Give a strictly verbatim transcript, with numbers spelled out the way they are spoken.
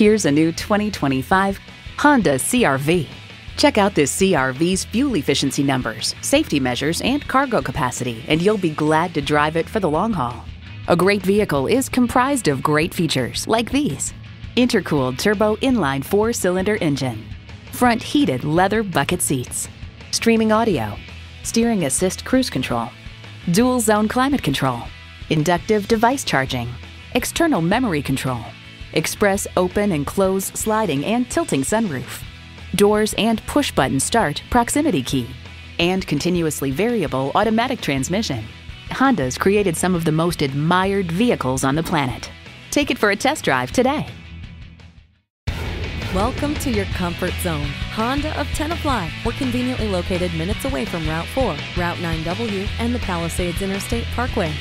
Here's a new twenty twenty-five Honda C R V. Check out this C R V's fuel efficiency numbers, safety measures, and cargo capacity, and you'll be glad to drive it for the long haul. A great vehicle is comprised of great features like these: intercooled turbo inline four-cylinder engine, front heated leather bucket seats, streaming audio, steering assist cruise control, dual zone climate control, inductive device charging, external memory control, express open and close sliding and tilting sunroof, doors and push-button start proximity key, and continuously variable automatic transmission. Honda's created some of the most admired vehicles on the planet. Take it for a test drive today. Welcome to your comfort zone. Honda of Tenafly. We're conveniently located minutes away from Route four, Route nine W, and the Palisades Interstate Parkway.